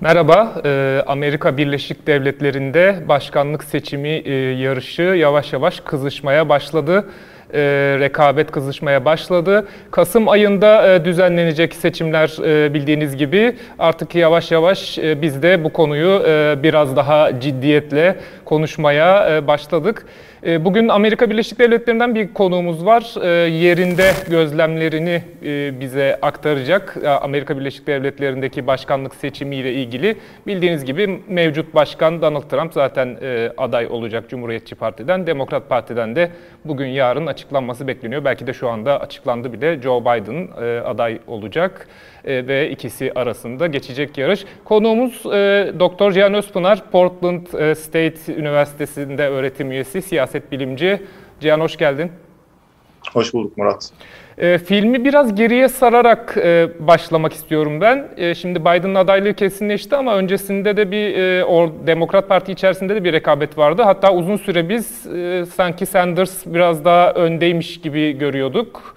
Merhaba, Amerika Birleşik Devletleri'nde başkanlık seçimi yarışı yavaş yavaş kızışmaya başladı. Rekabet kızışmaya başladı. Kasım ayında düzenlenecek seçimler bildiğiniz gibi artık yavaş yavaş biz de bu konuyu biraz daha ciddiyetle konuşmaya başladık. Bugün Amerika Birleşik Devletleri'nden bir konuğumuz var. Yerinde gözlemlerini bize aktaracak. Amerika Birleşik Devletleri'ndeki başkanlık seçimiyle ilgili bildiğiniz gibi mevcut başkan Donald Trump zaten aday olacak Cumhuriyetçi Parti'den. Demokrat Parti'den de bugün yarın açıklanması bekleniyor. Belki de şu anda açıklandı bile. Joe Biden aday olacak ve ikisi arasında geçecek yarış. Konuğumuz Dr. Cihan Özpınar, Portland State Üniversitesi'nde öğretim üyesi, siyaset bilimci. Cihan hoş geldin. Hoş bulduk Murat. Filmi biraz geriye sararak başlamak istiyorum ben. Şimdi Biden'ın adaylığı kesinleşti ama öncesinde de bir Demokrat Parti içerisinde de bir rekabet vardı. Hatta uzun süre biz sanki Sanders biraz daha öndeymiş gibi görüyorduk.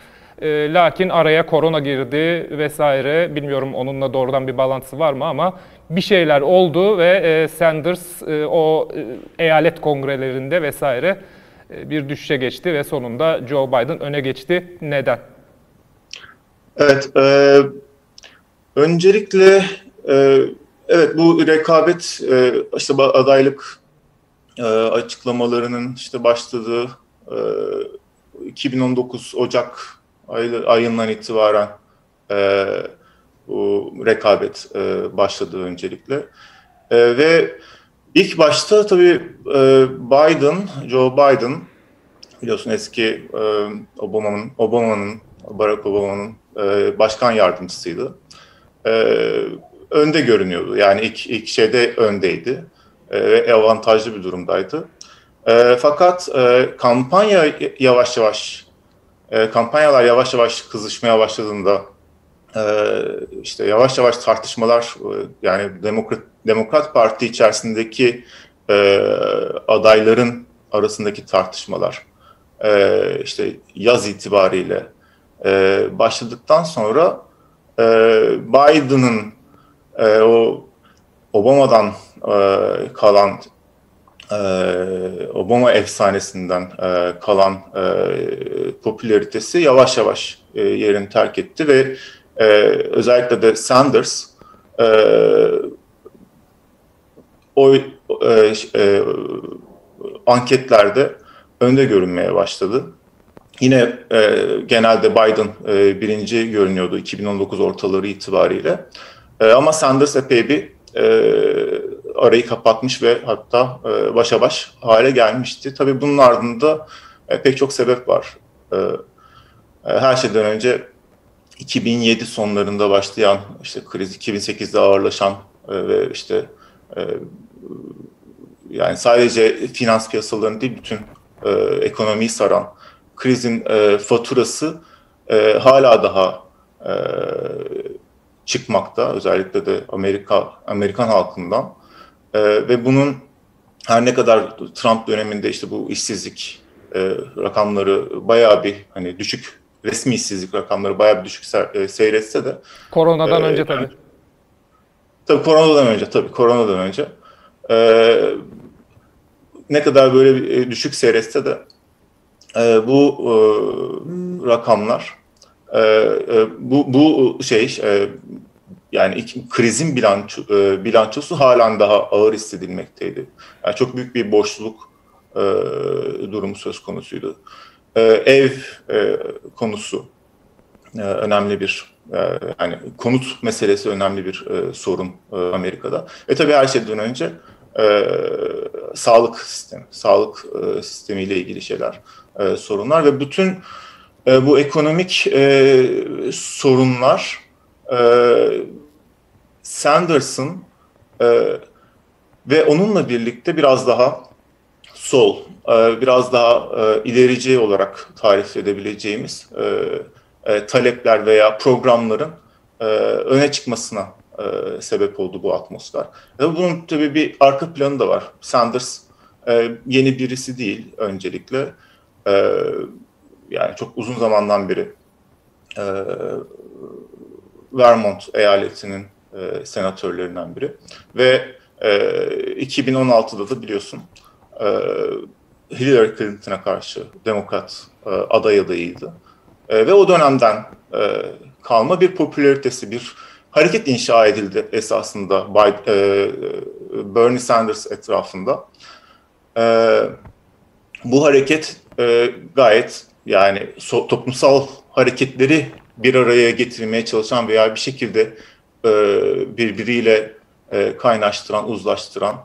Lakin araya korona girdi vesaire. Bilmiyorum onunla doğrudan bir bağlantısı var mı ama bir şeyler oldu ve Sanders o eyalet kongrelerinde vesaire bir düşüşe geçti ve sonunda Joe Biden öne geçti. Neden? Evet, öncelikle evet bu rekabet işte adaylık açıklamalarının işte başladığı 2019 Ocak ayından itibaren bu rekabet başladı öncelikle ve İlk başta tabii Joe Biden biliyorsun eski Barack Obama'nın başkan yardımcısıydı. Önde görünüyordu. Yani ilk şeyde öndeydi ve avantajlı bir durumdaydı. Fakat kampanyalar yavaş yavaş kızışmaya başladığında işte yavaş yavaş tartışmalar yani Demokrat Parti içerisindeki adayların arasındaki tartışmalar işte yaz itibariyle başladıktan sonra Biden'ın o Obama'dan kalan Obama efsanesinden kalan popülaritesi yavaş yavaş yerini terk etti ve özellikle de Sanders anketlerde önde görünmeye başladı. Yine genelde Biden birinci görünüyordu 2019 ortaları itibariyle. Ama Sanders epey bir arayı kapatmış ve hatta başa baş hale gelmişti. Tabii bunun ardında pek çok sebep var. Her şeyden önce 2007 sonlarında başlayan işte kriz, 2008'de ağırlaşan ve işte yani sadece finans piyasalarını değil bütün ekonomiyi saran krizin faturası hala daha çıkmakta. Özellikle de Amerikan halkından ve bunun her ne kadar Trump döneminde işte bu işsizlik rakamları bayağı bir hani düşük, resmi işsizlik rakamları bayağı bir düşük seyretse de koronadan önce tabii. Tabii koronadan önce ne kadar böyle bir düşük seyretse de bu rakamlar bu şey yani krizin bilançosu halen daha ağır hissedilmekteydi. Yani çok büyük bir boşluk durumu söz konusuydu. Ev konusu önemli bir yani konut meselesi önemli bir sorun Amerika'da. Tabii her şeyden önce sağlık sistemiyle ilgili şeyler, sorunlar ve bütün bu ekonomik sorunlar Sanders'ın ve onunla birlikte biraz daha sol, biraz daha ilerici olarak tarif edebileceğimiz talepler veya programların öne çıkmasına sebep oldu bu atmosfer. Bunun tabii bir arka planı da var. Sanders yeni birisi değil öncelikle. Yani çok uzun zamandan beri Vermont eyaletinin senatörlerinden biri. Ve 2016'da da biliyorsun Hillary Clinton'a karşı Demokrat aday adayıydı. Ve o dönemden kalma bir popülaritesi, bir hareket inşa edildi esasında Bernie Sanders etrafında. Bu hareket gayet yani toplumsal hareketleri bir araya getirmeye çalışan veya bir şekilde birbiriyle kaynaştıran, uzlaştıran,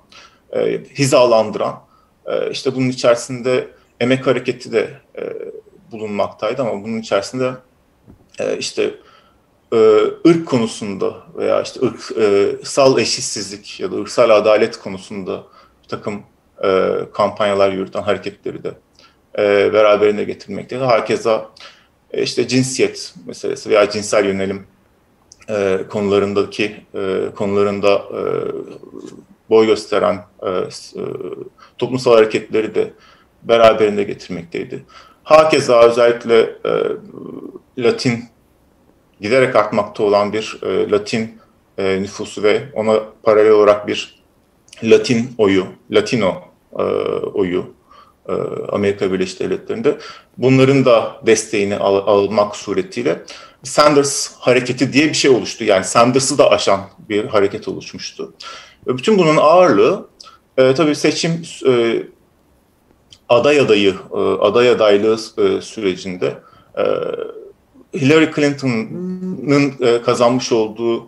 hizalandıran, işte bunun içerisinde emek hareketi de bulunmaktaydı ama bunun içerisinde işte ırk konusunda veya işte ırksal eşitsizlik ya da ırksal adalet konusunda bir takım kampanyalar yürüten hareketleri de beraberinde getirmekte. Hakeza işte cinsiyet meselesi veya cinsel yönelim konularında boy gösteren toplumsal hareketleri de beraberinde getirmekteydi. Hakeza özellikle Latin, giderek artmakta olan bir Latin nüfusu ve ona paralel olarak bir Latin oyu, Latino oyu Amerika Birleşik Devletleri'nde bunların da desteğini almak suretiyle Sanders hareketi diye bir şey oluştu. Yani Sanders'ı da aşan bir hareket oluşmuştu. Bütün bunun ağırlığı tabii seçim aday adaylığı sürecinde Hillary Clinton'ın kazanmış olduğu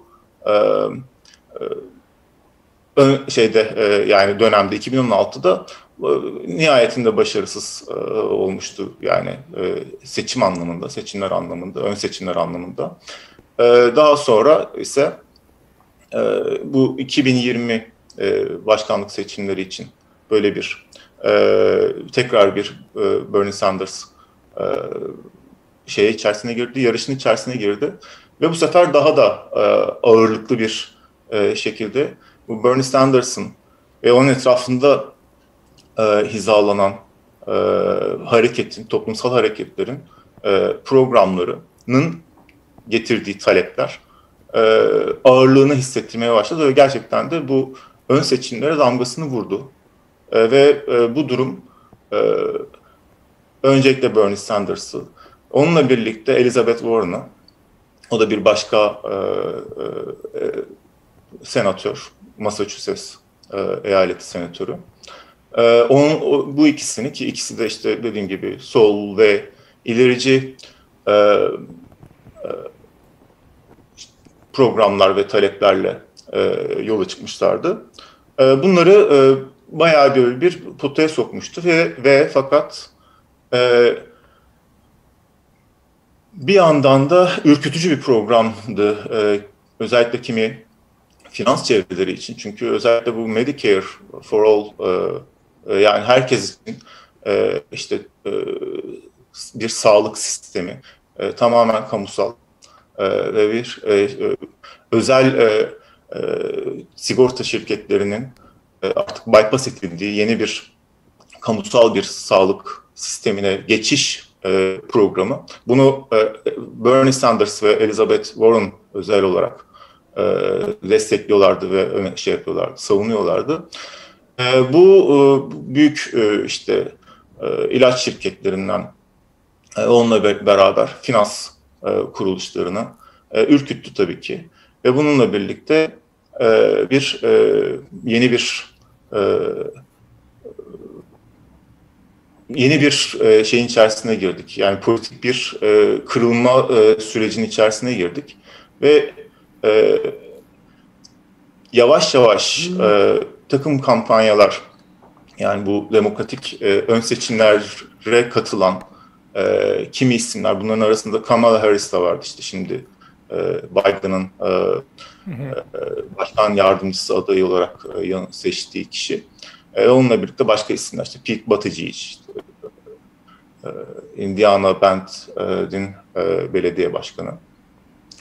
yani dönemde 2016'da nihayetinde başarısız olmuştu yani seçimler anlamında, ön seçimler anlamında. Daha sonra ise bu 2020 başkanlık seçimleri için böyle bir tekrar bir Bernie Sanders içerisine girdi, yarışın içerisine girdi ve bu sefer daha da ağırlıklı bir şekilde bu Bernie Sanders'ın ve onun etrafında hizalanan hareketin, toplumsal hareketlerin programlarının getirdiği talepler ağırlığını hissettirmeye başladı ve gerçekten de bu ön seçimlere damgasını vurdu. Ve bu durum öncelikle Bernie Sanders'ı, onunla birlikte Elizabeth Warren'ı, o da bir başka senatör, Massachusetts eyaleti senatörü. Bu ikisini, ki ikisi de işte dediğim gibi sol ve ilerici programlar ve taleplerle yola çıkmışlardı. Bunları bayağı bir potaya sokmuştu ve fakat bir yandan da ürkütücü bir programdı. Özellikle kimi finans çevreleri için. Çünkü özellikle bu Medicare for All, yani herkes için işte bir sağlık sistemi tamamen kamusal ve bir özel sigorta şirketlerinin artık bypass edildiği yeni bir kamusal bir sağlık sistemine geçiş programı. Bunu Bernie Sanders ve Elizabeth Warren özel olarak destekliyorlardı ve savunuyorlardı. Bu büyük işte ilaç şirketlerinden onunla beraber finans kuruluşlarını ürküttü tabii ki. Ve bununla birlikte bir yeni bir şeyin içerisine girdik. Yani politik bir kırılma sürecinin içerisine girdik. Ve yavaş yavaş takım kampanyalar, yani bu demokratik ön seçimlere katılan kimi isimler, bunların arasında Kamala Harris de vardı işte şimdi Biden'ın başkan yardımcısı adayı olarak seçtiği kişi. Onunla birlikte başka isimler işte Pete Buttigieg, Indiana Bent'in belediye başkanı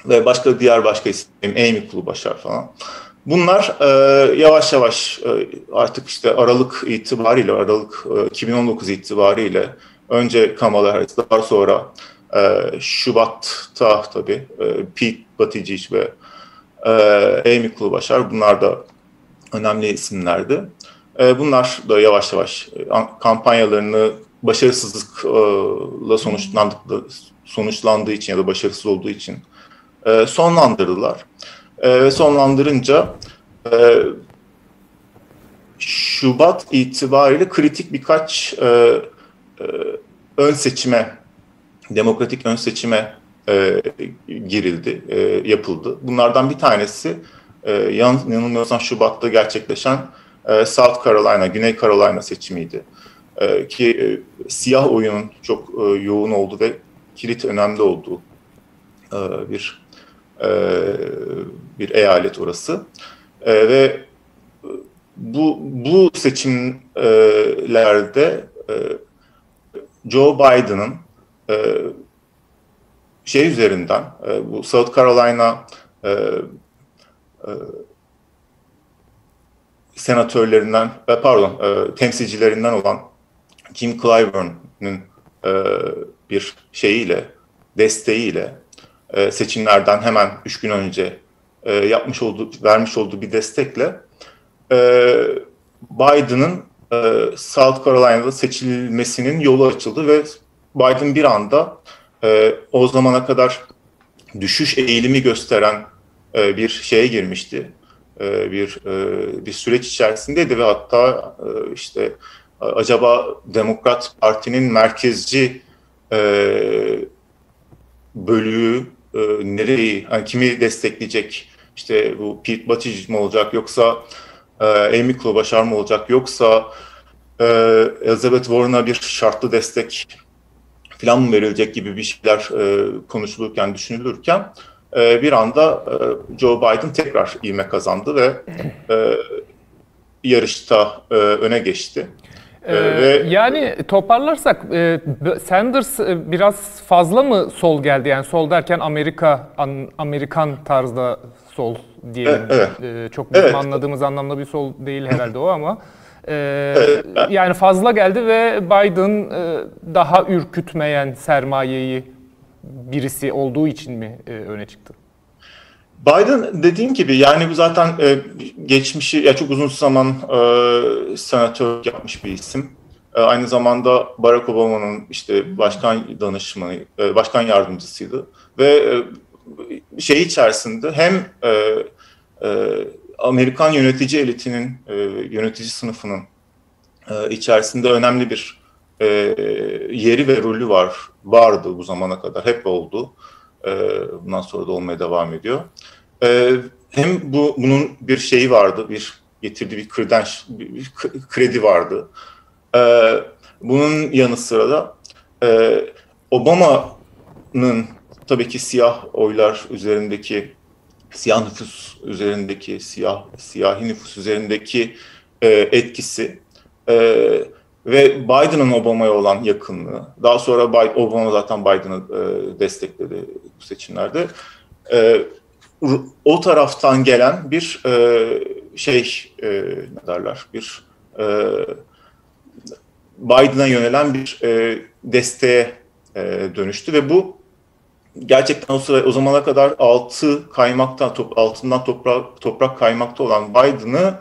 ve başka isim Amy Klobuchar falan. Bunlar yavaş yavaş artık işte Aralık 2019 itibariyle önce Kamala Harris, daha sonra Şubat'ta tabii Pete Buttigieg ve Amy Klobuchar, bunlar da önemli isimlerdi. Bunlar da yavaş yavaş kampanyalarını başarısızlıkla sonuçlandığı için ya da başarısız olduğu için sonlandırdılar. Ve sonlandırınca Şubat itibariyle kritik birkaç ön seçime, demokratik ön seçime girildi, yapıldı. Bunlardan bir tanesi yanılmıyorsam Şubat'ta gerçekleşen South Carolina, Güney Carolina seçimiydi. Ki siyah oyunun çok yoğun olduğu ve kilit önemli olduğu bir eyalet orası. Ve bu seçimlerde Joe Biden'ın şey üzerinden, bu South Carolina senatörlerinden, pardon temsilcilerinden olan Jim Clyburn'un bir şeyiyle, desteğiyle seçimlerden hemen 3 gün önce vermiş olduğu bir destekle Biden'ın South Carolina'da seçilmesinin yolu açıldı ve Biden bir anda o zamana kadar düşüş eğilimi gösteren bir şeye girmişti. Bir süreç içerisindeydi ve hatta işte acaba Demokrat Parti'nin merkezci bölüğü nereyi, yani kimi destekleyecek, işte bu Pete Buttigieg mi olacak, yoksa Amy Klobuchar mı olacak, yoksa Elizabeth Warren'a bir şartlı destek falan mı verilecek gibi bir şeyler konuşulurken, düşünülürken bir anda Joe Biden tekrar ivme kazandı ve yarışta öne geçti. Yani toparlarsak Sanders biraz fazla mı sol geldi? Yani sol derken Amerikan tarzda sol diyelim. Evet. Çok bizim anladığımız anlamda bir sol değil herhalde o ama. Yani fazla geldi ve Biden daha ürkütmeyen sermayeyi birisi olduğu için mi öne çıktı? Biden dediğim gibi, yani bu zaten geçmişi, ya çok uzun zaman senatör yapmış bir isim. Aynı zamanda Barack Obama'nın işte başkan danışmanı, başkan yardımcısıydı ve şey içerisinde hem Amerikan yönetici elitinin, yönetici sınıfının içerisinde önemli bir yeri ve rolü vardı bu zamana kadar, hep oldu. Bundan sonra da olmaya devam ediyor. Hem bunun bir şeyi vardı, getirdiği bir kredi vardı. Bunun yanı sıra da Obama'nın tabii ki siyah oylar üzerindeki, siyahi nüfus üzerindeki etkisi ve Biden'ın Obama'ya olan yakınlığı. Daha sonra Obama zaten Biden'ı destekledi bu seçimlerde. O taraftan gelen bir ne derler, bir Biden'a yönelen bir desteğe dönüştü ve bu gerçekten o zamana kadar altından toprak kaymakta olan Biden'ı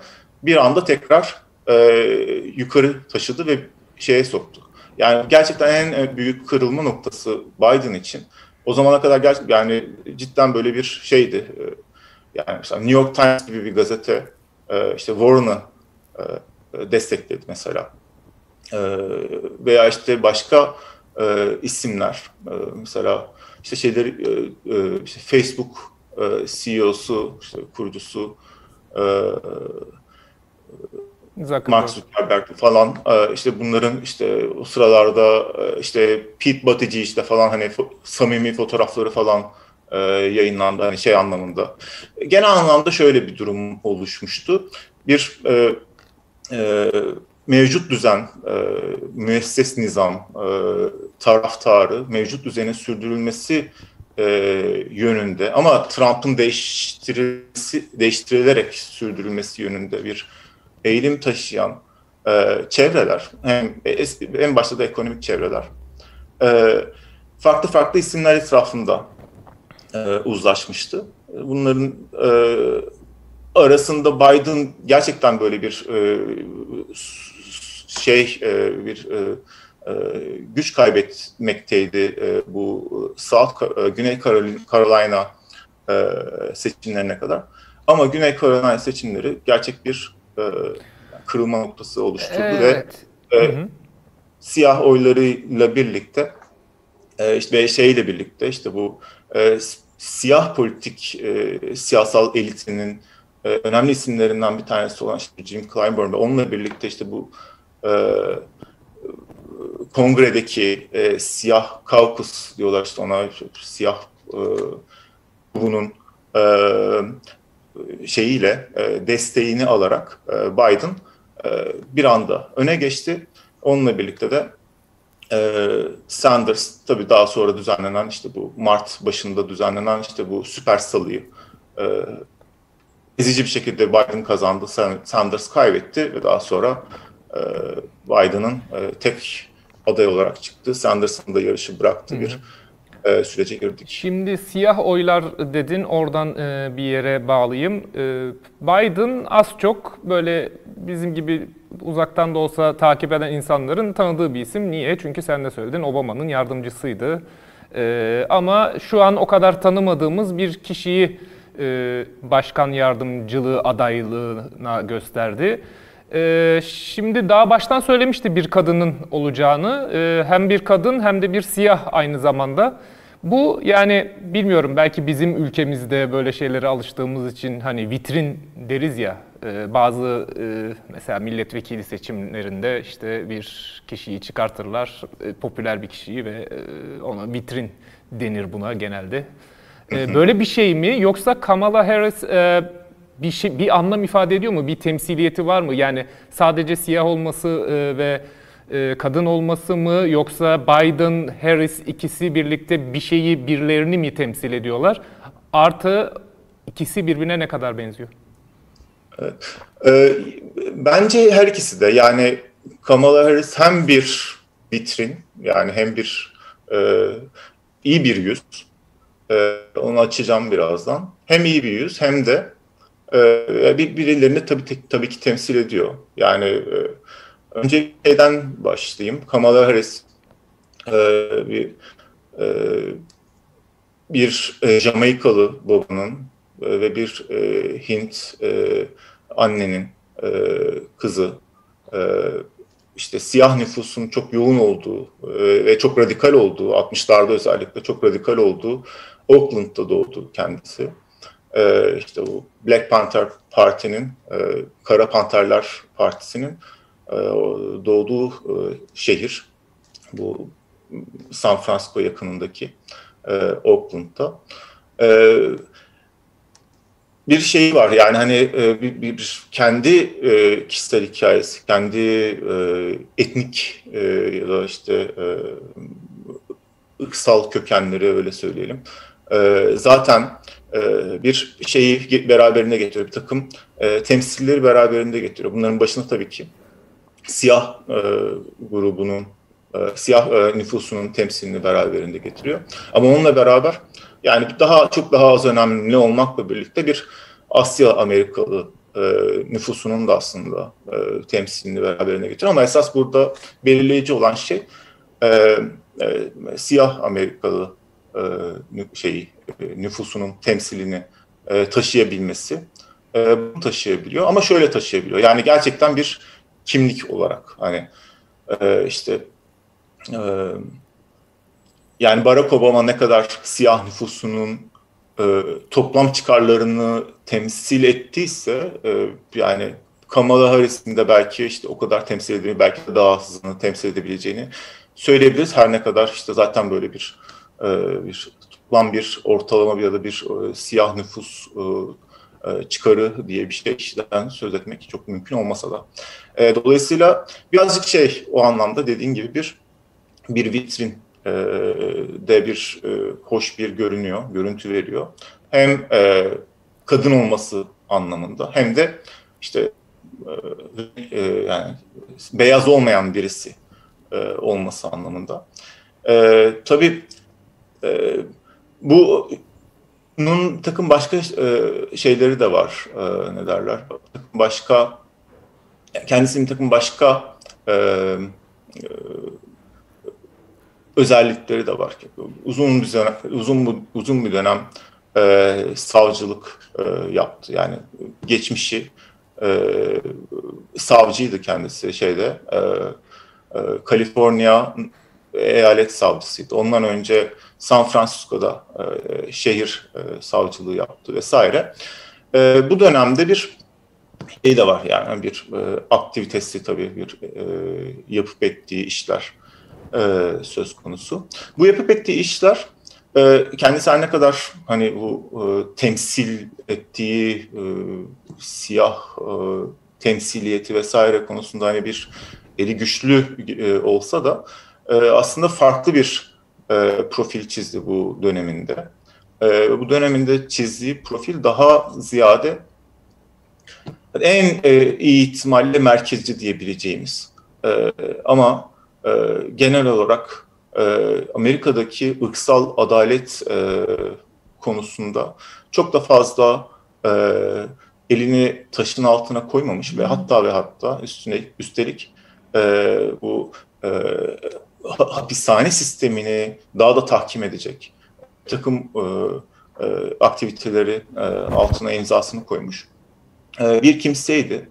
bir anda tekrar yukarı taşıdı ve şeye soktu. Yani gerçekten en büyük kırılma noktası Biden için. O zamana kadar yani cidden böyle bir şeydi. Yani mesela New York Times gibi bir gazete işte Warren'ı destekledi mesela. Veya işte başka isimler. Mesela işte işte Facebook CEO'su, işte kurucusu Mark Zuckerberg falan, işte bunların işte o sıralarda işte Pete Buttigieg işte falan, hani samimi fotoğrafları falan yayınlandı, hani şey anlamında. Genel anlamda şöyle bir durum oluşmuştu. Bir mevcut düzen, müesses nizam taraftarı, mevcut düzenin sürdürülmesi yönünde ama Trump'ın değiştirilerek sürdürülmesi yönünde bir eğilim taşıyan çevreler, en başta da ekonomik çevreler, farklı farklı isimler etrafında uzlaşmıştı. bunların arasında Biden gerçekten böyle bir güç kaybetmekteydi bu Güney Carolina seçimlerine kadar. Ama Güney Carolina seçimleri gerçek bir kırılma noktası oluşturdu, evet. Ve siyah oylarıyla birlikte işte şeyle birlikte işte bu siyah politik siyasal elitinin önemli isimlerinden bir tanesi olan işte Jim Clyburn ve onunla birlikte işte bu kongredeki siyah kaukus diyorlar işte ona, siyah bunun şeyiyle desteğini alarak Biden bir anda öne geçti. Onunla birlikte de Sanders tabii daha sonra düzenlenen işte bu Mart başında düzenlenen işte bu süper salıyı ezici bir şekilde Biden kazandı, Sanders kaybetti ve daha sonra Biden'ın tek aday olarak çıktı. Sanders'ın da yarışı bıraktı, bir sürece girdik. Şimdi siyah oylar dedin, oradan bir yere bağlayayım. Biden az çok böyle bizim gibi uzaktan da olsa takip eden insanların tanıdığı bir isim. Niye? Çünkü sen de söyledin, Obama'nın yardımcısıydı. Ama şu an o kadar tanımadığımız bir kişiyi başkan yardımcılığı adaylığına gösterdi. Şimdi daha baştan söylemişti bir kadının olacağını. Hem bir kadın hem de bir siyah aynı zamanda. Bu yani bilmiyorum, belki bizim ülkemizde böyle şeylere alıştığımız için hani vitrin deriz ya, bazı mesela milletvekili seçimlerinde işte bir kişiyi çıkartırlar, popüler bir kişiyi ve ona vitrin denir buna genelde. Böyle bir şey mi? Yoksa Kamala Harris bir anlam ifade ediyor mu? Bir temsiliyeti var mı? Yani sadece siyah olması ve kadın olması mı? Yoksa Biden, Harris ikisi birlikte bir şeyi, birilerini mi temsil ediyorlar? Artı ikisi birbirine ne kadar benziyor? Evet. Bence her ikisi de. Yani Kamala Harris hem bir vitrin, yani hem bir iyi bir yüz. Onu açacağım birazdan. Hem iyi bir yüz hem de birbirlerini tabii ki temsil ediyor. Yani önce şeyden başlayayım. Kamala Harris bir Jamaikalı babanın ve bir Hint annenin kızı. İşte siyah nüfusun çok yoğun olduğu ve çok radikal olduğu, 60'larda özellikle çok radikal olduğu Oakland'da doğdu kendisi. İşte bu Black Panther Parti'nin, Kara Panterler Partisi'nin doğduğu şehir. Bu San Francisco yakınındaki Oakland'da. Bir şey var yani hani bir kendi kişisel hikayesi, kendi etnik ya da işte ırksal kökenleri, öyle söyleyelim. Zaten bir şeyi beraberinde getiriyor, bir takım temsilleri beraberinde getiriyor. Bunların başına tabii ki siyah grubunun, siyah nüfusunun temsilini beraberinde getiriyor. Ama onunla beraber yani çok daha az önemli olmakla birlikte bir Asya Amerikalı nüfusunun da aslında temsilini beraberine getiriyor. Ama esas burada belirleyici olan şey siyah Amerikalı nüfusunun temsilini taşıyabilmesi. Bunu taşıyabiliyor ama şöyle taşıyabiliyor. Yani gerçekten bir kimlik olarak hani işte... Yani Barack Obama ne kadar siyah nüfusunun toplam çıkarlarını temsil ettiyse yani Kamala Harris'in de belki işte o kadar temsil edebileceğini, belki de daha azını temsil edebileceğini söyleyebiliriz. Her ne kadar işte zaten böyle bir toplam bir ortalama ya da bir siyah nüfus çıkarı diye bir şeyden söz etmek çok mümkün olmasa da. Dolayısıyla birazcık o anlamda dediğin gibi bir vitrin de bir hoş bir görüntü veriyor. Hem kadın olması anlamında hem de işte yani beyaz olmayan birisi olması anlamında. Tabii bu Bunun takım başka şeyleri de var, ne derler, başka, kendisinin takım başka özellikleri de var. Uzun bir dönem savcılık yaptı. Yani geçmişi savcıydı kendisi şeyde, Kaliforniya eyalet savcısıydı. Ondan önce San Francisco'da şehir savcılığı yaptı vesaire. Bu dönemde bir şey de var, yani bir aktivitesi, tabii bir yapıp ettiği işler söz konusu. Bu yapıp ettiği işler, kendisi her ne kadar hani bu temsil ettiği siyah temsiliyeti vesaire konusunda hani bir eli güçlü olsa da aslında farklı bir profil çizdi bu döneminde. Bu döneminde çizdiği profil daha ziyade en iyi ihtimalle merkezci diyebileceğimiz ama genel olarak Amerika'daki ırksal adalet konusunda çok da fazla elini taşın altına koymamış ve hatta üstelik bu hapishane sistemini daha da tahkim edecek takım aktiviteleri altına imzasını koymuş bir kimseydi.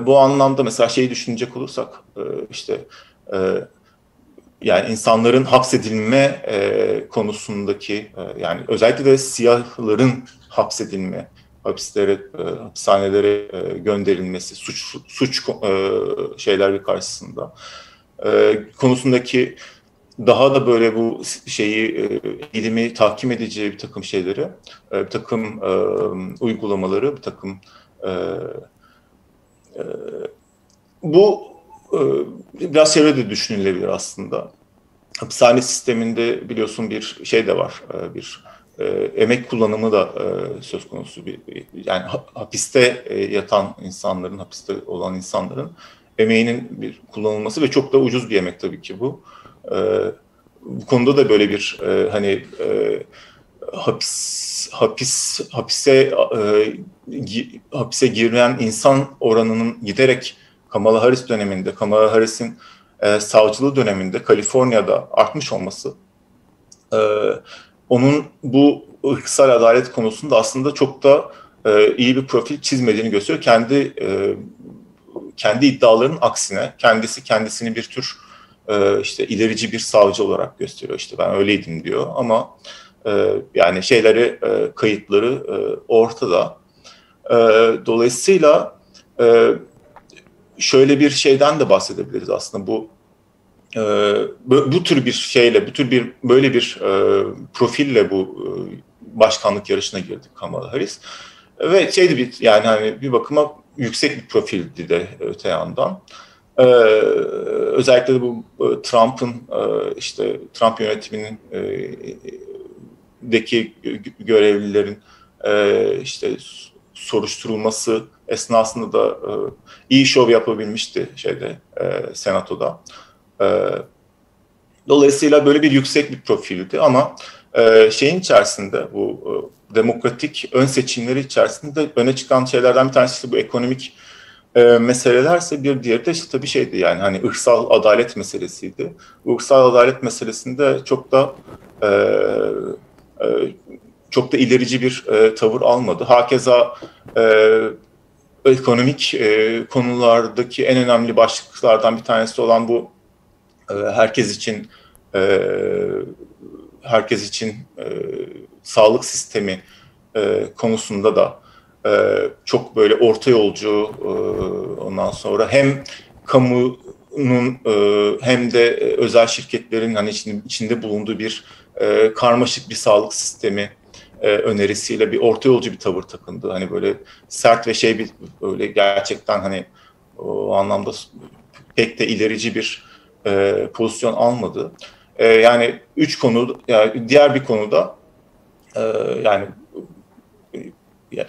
Bu anlamda mesela şeyi düşünecek olursak, işte yani insanların hapsedilme konusundaki, yani özellikle de siyahların hapsedilme, hapishanelere gönderilmesi, suç şeyleri karşısında konusundaki daha da böyle bu şeyi eğilimi tahkim edeceği bir takım şeyleri, bir takım uygulamaları, bir takım bu biraz çevrede düşünülebilir aslında. Hapishane sisteminde biliyorsun bir şey de var, bir emek kullanımı da söz konusu. Yani hapiste yatan insanların, hapiste olan insanların emeğinin bir kullanılması ve çok da ucuz bir emek tabii ki bu. Bu konuda da böyle bir hani hapise giren insan oranının giderek Kamala Harris döneminde, Kamala Harris'in savcılığı döneminde Kaliforniya'da artmış olması, onun bu ırksal adalet konusunda aslında çok da iyi bir profil çizmediğini gösteriyor. Kendi iddialarının aksine kendisini bir tür işte ilerici bir savcı olarak gösteriyor. İşte ben öyleydim diyor ama yani şeyleri, kayıtları ortada. Dolayısıyla şöyle bir şeyden de bahsedebiliriz aslında, bu tür bir şeyle, böyle bir profille bu başkanlık yarışına girdi Kamala Harris ve şeydi, bir yani hani bir bakıma yüksek bir profildi de öte yandan. Özellikle de bu Trump'ın işte Trump yönetiminin deki görevlilerin işte soruşturulması esnasında da iyi şov yapabilmişti şeyde, Senato'da. Dolayısıyla böyle bir yüksek bir profildi ama şeyin içerisinde, bu demokratik ön seçimleri içerisinde öne çıkan şeylerden bir tanesi bu ekonomik meselelerse, bir diğeri de işte tabii şeydi, yani hani ırksal adalet meselesiydi. Bu ırksal adalet meselesinde çok da ilerici bir tavır almadı. Hakeza ekonomik konulardaki en önemli başlıklardan bir tanesi olan bu herkes için sağlık sistemi konusunda da çok böyle orta yolcu, ondan sonra hem kamunun hem de özel şirketlerin hani içinde bulunduğu bir karmaşık bir sağlık sistemi önerisiyle bir orta yolcu bir tavır takındı. Hani böyle sert ve şey, bir böyle gerçekten hani o anlamda pek de ilerici bir pozisyon almadı. Yani diğer bir konuda yani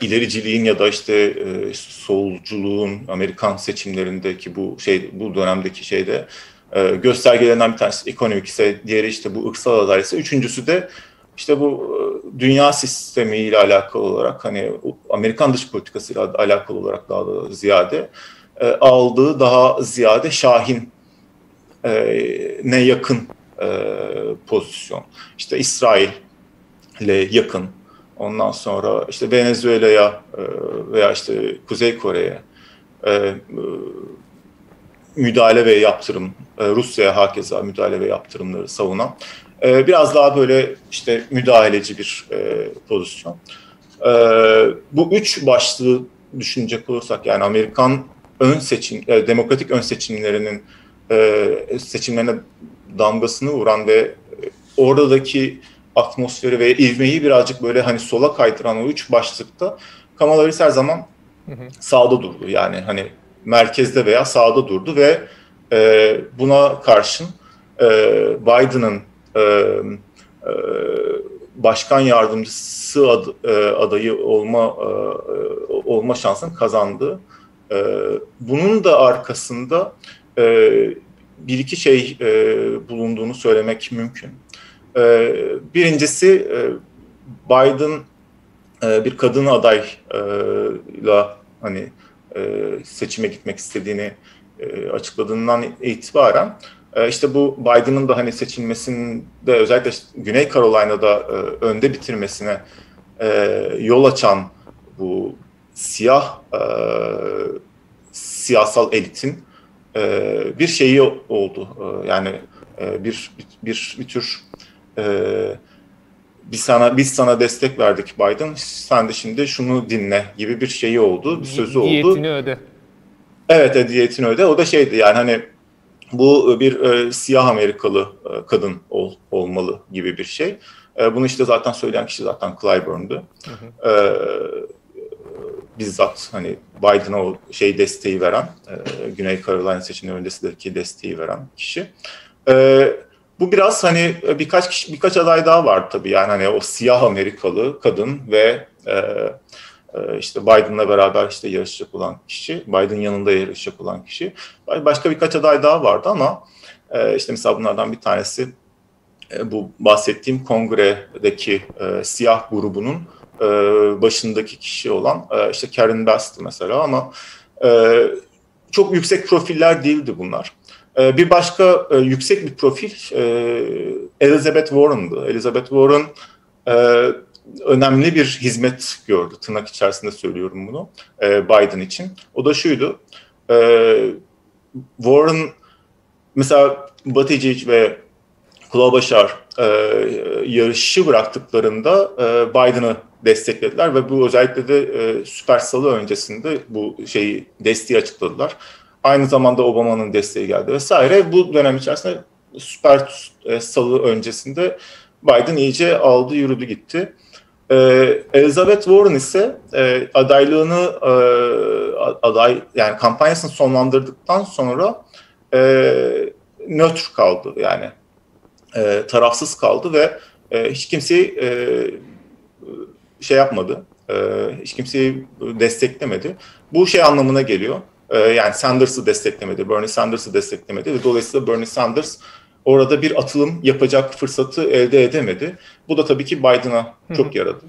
ilericiliğin ya da işte solculuğun Amerikan seçimlerindeki bu dönemdeki göstergelerinden bir tanesi ekonomik ise, diğeri işte bu ırksal adalet ise, üçüncüsü de İşte bu dünya sistemiyle alakalı olarak, hani Amerikan dış politikasıyla alakalı olarak daha da ziyade aldığı daha ziyade Şahin ne yakın pozisyon. İşte İsrail'le yakın. Ondan sonra işte Venezuela'ya veya işte Kuzey Kore'ye müdahale ve yaptırım, Rusya'ya hakeza müdahale ve yaptırımları savunan biraz daha böyle işte müdahaleci bir pozisyon. Bu üç başlığı düşünecek olursak, yani Amerikan ön seçim, demokratik ön seçimlerinin seçimlerine damgasını vuran ve oradaki atmosferi ve ivmeyi birazcık böyle hani sola kaydıran o üç başlıkta Kamala Harris her zaman sağda durdu. Yani hani merkezde veya sağda durdu ve buna karşın Biden'ın başkan yardımcısı adayı olma şansını kazandı. Bunun da arkasında bir iki şey bulunduğunu söylemek mümkün. Birincisi, Biden bir kadın adayla hani seçime gitmek istediğini açıkladığından itibaren işte bu Biden'ın da hani seçilmesinde özellikle Güney Carolina'da önde bitirmesine yol açan bu siyah siyasal elitin bir şeyi oldu. Yani bir tür biz sana destek verdik Biden, sen de şimdi şunu dinle gibi bir şeyi oldu, bir sözü oldu. Diyetini öde. Evet, diyetini öde. O da şeydi, yani hani bu bir siyah Amerikalı kadın olmalı gibi bir şey. Bunu işte zaten söyleyen kişi zaten Clyburn'du. Bizzat hani Biden'a o şey desteği veren, Güney Carolina seçimleri öncesindeki desteği veren kişi. Bu biraz hani birkaç aday daha var tabii, yani hani o siyah Amerikalı kadın ve işte Biden'la beraber işte yarışacak olan kişi, Biden yanında yarışacak olan kişi. Başka birkaç aday daha vardı ama işte mesela bunlardan bir tanesi bu bahsettiğim kongredeki siyah grubunun başındaki kişi olan işte Karen Bass'tı mesela, ama çok yüksek profiller değildi bunlar. Bir başka yüksek bir profil Elizabeth Warren'dı. Elizabeth Warren önemli bir hizmet gördü. Tırnak içerisinde söylüyorum bunu Biden için. O da şuydu. Warren mesela Buttigieg ve Klobuchar yarışı bıraktıklarında Biden'ı desteklediler ve bu özellikle de Süper Salı öncesinde bu şeyi, desteği açıkladılar. Aynı zamanda Obama'nın desteği geldi vesaire. Bu dönem içerisinde Süper Salı öncesinde Biden iyice aldı, yürüdü, gitti. Elizabeth Warren ise adaylığını yani kampanyasını sonlandırdıktan sonra nötr kaldı, yani tarafsız kaldı ve hiç kimseyi şey yapmadı, hiç kimseyi desteklemedi. Bu şey anlamına geliyor. Yani Sanders'ı desteklemedi, Bernie Sanders'ı desteklemedi ve dolayısıyla Bernie Sanders orada bir atılım yapacak fırsatı elde edemedi. Bu da tabii ki Biden'a çok yaradı.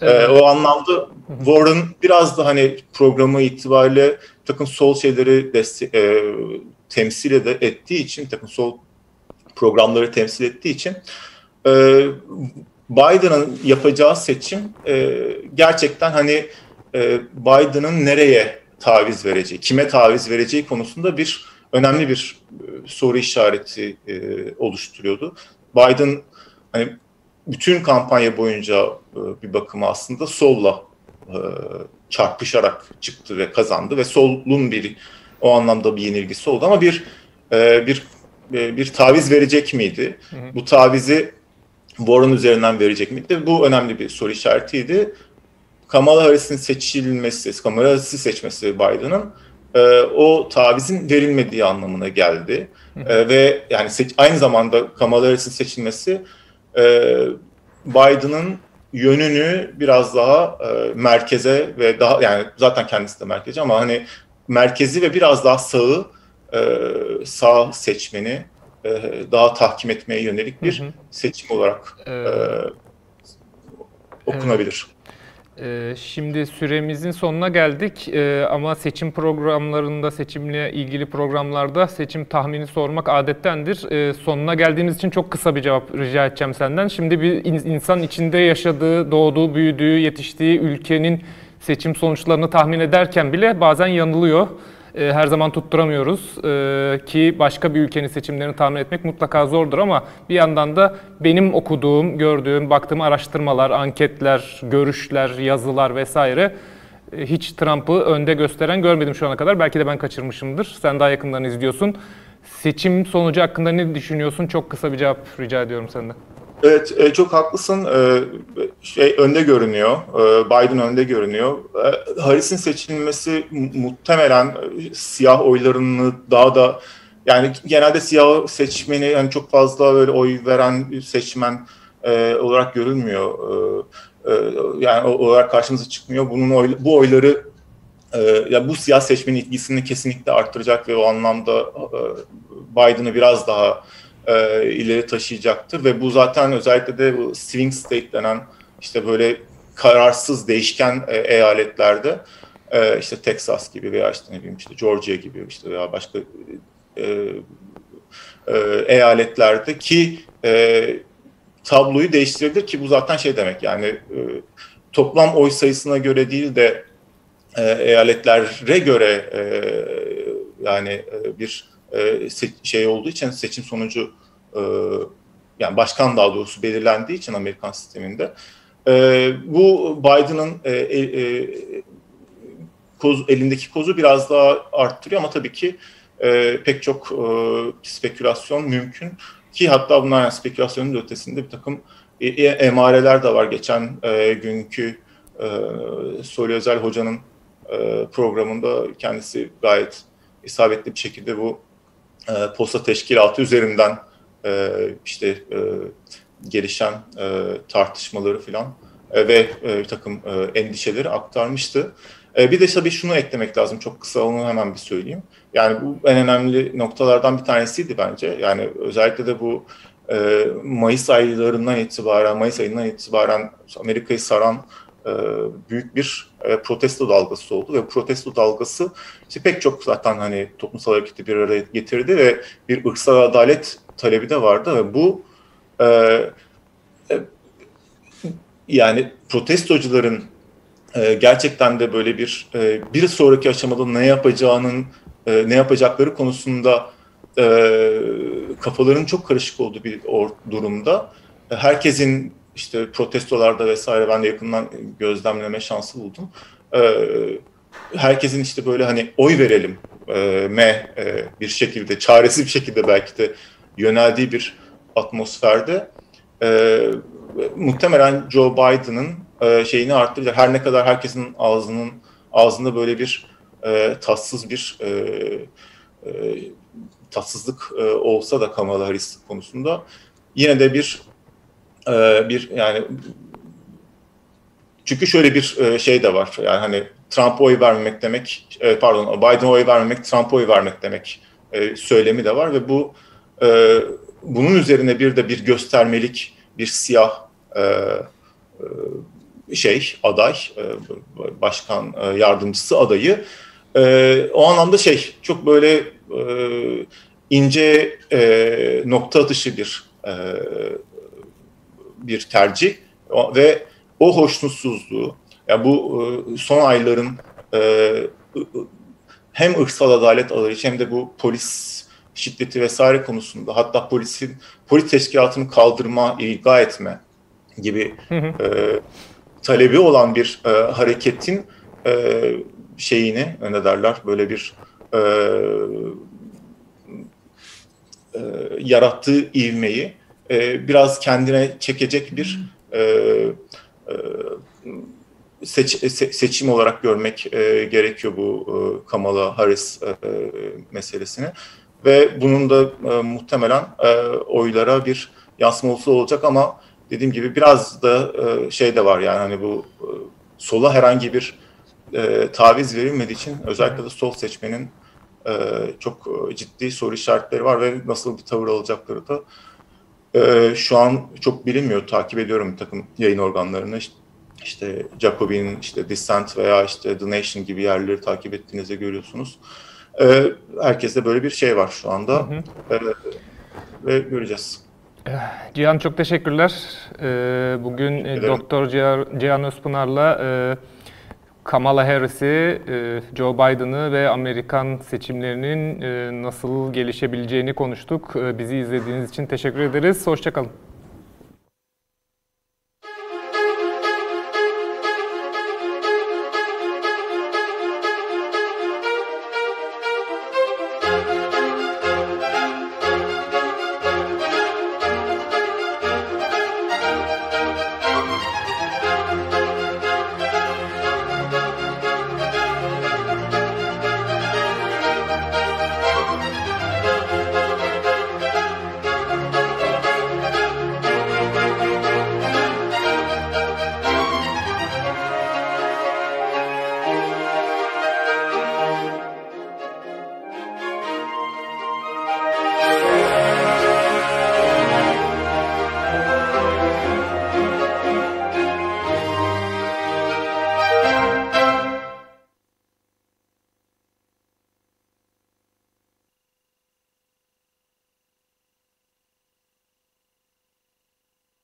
Evet. O anlamda Warren biraz da hani programı itibariyle takım sol şeyleri temsil ettiği için, takım sol programları temsil ettiği için Biden'ın yapacağı seçim gerçekten hani Biden'ın nereye taviz vereceği, kime taviz vereceği konusunda bir önemli bir soru işareti oluşturuyordu. Biden hani bütün kampanya boyunca bir bakıma aslında solla çarpışarak çıktı ve kazandı ve solun bir o anlamda bir yenilgisi oldu ama bir taviz verecek miydi? Bu tavizi Warren üzerinden verecek miydi? Bu önemli bir soru işaretiydi. Kamala Harris'in seçilmesi, Kamala Harris'i seçmesi Biden'ın o tavizin verilmediği anlamına geldi. Ve yani aynı zamanda Kamala Harris'in seçilmesi Biden'ın yönünü biraz daha merkeze ve daha, yani zaten kendisi de merkezci ama hani merkezi ve biraz daha sağı, sağ seçmeni daha tahkim etmeye yönelik bir seçim olarak okunabilir. Evet. Şimdi süremizin sonuna geldik ama seçim programlarında, seçimle ilgili programlarda seçim tahmini sormak adettendir. Sonuna geldiğimiz için çok kısa bir cevap rica edeceğim senden. Şimdi bir insan içinde yaşadığı, doğduğu, büyüdüğü, yetiştiği ülkenin seçim sonuçlarını tahmin ederken bile bazen yanılıyor. Her zaman tutturamıyoruz ki başka bir ülkenin seçimlerini tahmin etmek mutlaka zordur ama bir yandan da benim okuduğum, gördüğüm, baktığım araştırmalar, anketler, görüşler, yazılar vesaire hiç Trump'ı önde gösteren görmedim şu ana kadar. Belki de ben kaçırmışımdır. Sen daha yakından izliyorsun. Seçim sonucu hakkında ne düşünüyorsun? Çok kısa bir cevap rica ediyorum senden. Evet, çok haklısın. Önde görünüyor. Biden önde görünüyor. Harris'in seçilmesi muhtemelen siyah oylarını daha da, yani genelde siyah seçmeni, yani çok fazla böyle oy veren seçmen olarak görülmüyor. Yani olarak karşımıza çıkmıyor. Bu oyları, ya bu siyah seçmenin ilgisini kesinlikle arttıracak ve o anlamda Biden'ı biraz daha ileri taşıyacaktır ve bu zaten özellikle de bu swing state denen işte böyle kararsız, değişken eyaletlerde işte Texas gibi veya işte ne bileyim işte Georgia gibi işte veya başka eyaletlerdeki tabloyu değiştirebilir ki bu zaten şey demek, yani toplam oy sayısına göre değil de eyaletlere göre yani bir şey olduğu için seçim sonucu, yani başkan daha doğrusu belirlendiği için Amerikan sisteminde bu Biden'ın elindeki kozu biraz daha arttırıyor ama tabii ki pek çok spekülasyon mümkün ki hatta bunların yani spekülasyonun ötesinde bir takım emareler de var. Geçen günkü Soli Özel Hoca'nın programında kendisi gayet isabetli bir şekilde bu posta teşkilatı üzerinden işte gelişen tartışmaları falan ve bir takım endişeleri aktarmıştı. Bir de tabii şunu eklemek lazım, çok kısa onu hemen bir söyleyeyim. Yani bu en önemli noktalardan bir tanesiydi bence. Yani özellikle de bu Mayıs ayından itibaren Amerika'yı saran büyük bir protesto dalgası oldu ve protesto dalgası işte pek çok zaten hani toplumsal hareketi bir araya getirdi ve bir ırksal adalet talebi de vardı ve bu yani protestocuların gerçekten de böyle bir sonraki aşamada ne yapacakları konusunda kafaların çok karışık olduğu bir durumda herkesin İşte protestolarda vesaire ben de yakından gözlemleme şansı buldum. Herkesin işte böyle hani oy verelim bir şekilde, çaresiz bir şekilde belki de yöneldiği bir atmosferde muhtemelen Joe Biden'ın şeyini arttıracak. Her ne kadar herkesin ağzında böyle bir tatsızlık olsa da Kamala Harris konusunda yine de yani çünkü şöyle bir şey de var, yani hani Trump'a oy vermemek demek, Biden'a oy vermemek Trump'a oy vermek demek söylemi de var ve bu bunun üzerine bir göstermelik bir siyah aday, başkan yardımcısı adayı o anlamda çok böyle ince nokta atışı bir tercih ve o hoşnutsuzluğu, yani bu son ayların hem ırksal adalet alayışı hem de bu polis şiddeti vesaire konusunda, hatta polis teşkilatını kaldırma, ilga etme gibi talebi olan bir hareketin şeyini, ne derler, böyle bir yarattığı ivmeyi biraz kendine çekecek bir seçim olarak görmek gerekiyor bu Kamala Harris meselesini. Ve bunun da muhtemelen oylara bir yansıması olacak ama dediğim gibi biraz da şey de var, yani hani bu sola herhangi bir taviz verilmediği için özellikle de sol seçmenin çok ciddi soru işaretleri var ve nasıl bir tavır alacakları da şu an çok bilinmiyor. Takip ediyorum bir takım yayın organlarını. İşte işte Jacobin, işte Dissent veya işte The Nation gibi yerleri takip ettiğinizde görüyorsunuz. Herkeste böyle bir şey var şu anda. Ve göreceğiz. Cihan, çok teşekkürler. Bugün Doktor Cihan Özpınar'la Kamala Harris'i, Joe Biden'ı ve Amerikan seçimlerinin nasıl gelişebileceğini konuştuk. Bizi izlediğiniz için teşekkür ederiz. Hoşça kalın.